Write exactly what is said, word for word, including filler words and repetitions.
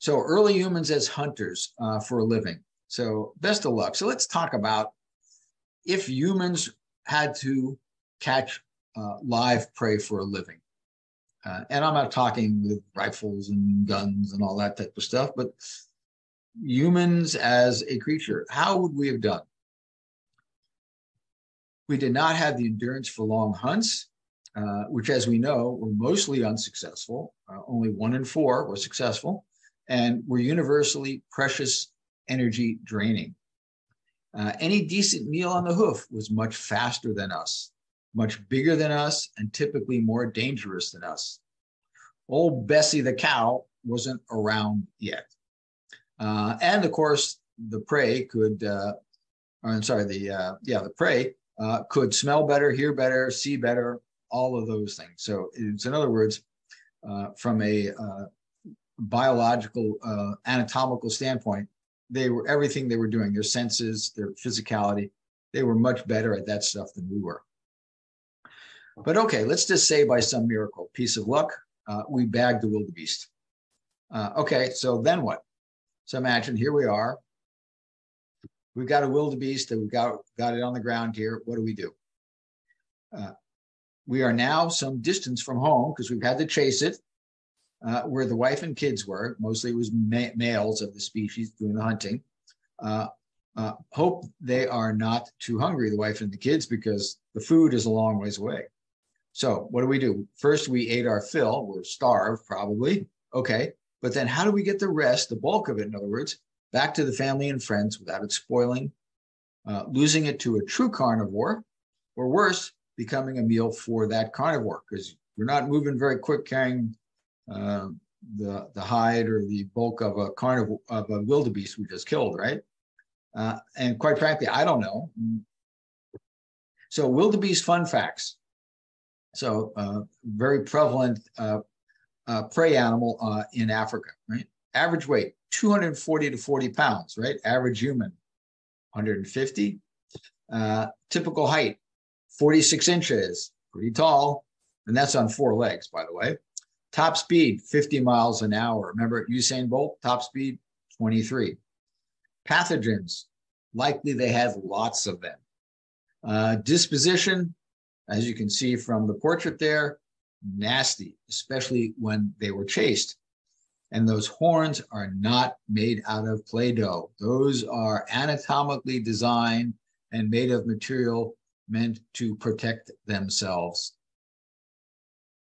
So early humans as hunters uh, for a living. So best of luck. So let's talk about if humans had to catch uh, live prey for a living. Uh, and I'm not talking with rifles and guns and all that type of stuff, but humans as a creature, how would we have done? We did not have the endurance for long hunts, uh, which, as we know, were mostly unsuccessful. Uh, only one in four were successful, and were universally precious energy draining. Uh, any decent meal on the hoof was much faster than us, much bigger than us, and typically more dangerous than us. Old Bessie the cow wasn't around yet. Uh, and of course, the prey could, uh, or I'm sorry, the, uh, yeah, the prey uh, could smell better, hear better, see better, all of those things. So it's, in other words, uh, from a uh, biological, uh, anatomical standpoint, they were, everything they were doing, their senses, their physicality, they were much better at that stuff than we were. But okay, let's just say by some miracle, piece of luck, uh, we bagged the wildebeest. Uh, okay, so then what? So imagine here we are. We've got a wildebeest and we've got, got it on the ground here. What do we do? Uh, we are now some distance from home because we've had to chase it, uh, where the wife and kids were. Mostly it was ma males of the species doing the hunting. Uh, uh, hope they are not too hungry, the wife and the kids, because the food is a long ways away. So what do we do? First, we ate our fill. We're starved, probably. Okay, but then how do we get the rest, the bulk of it, in other words, back to the family and friends without it spoiling, uh, losing it to a true carnivore, or worse, becoming a meal for that carnivore? Because we're not moving very quick carrying uh, the, the hide or the bulk of a carnivore, of a wildebeest we just killed, right? Uh, and quite frankly, I don't know. So wildebeest fun facts. So uh, very prevalent uh, uh, prey animal uh, in Africa, right? Average weight, two hundred forty to forty pounds, right? Average human, one hundred fifty. Uh, typical height, forty-six inches, pretty tall. And that's on four legs, by the way. Top speed, fifty miles an hour. Remember Usain Bolt, top speed, twenty-three. Pathogens, likely they had lots of them. Uh, disposition, as you can see from the portrait there, nasty, especially when they were chased. And those horns are not made out of Play-Doh. Those are anatomically designed and made of material meant to protect themselves.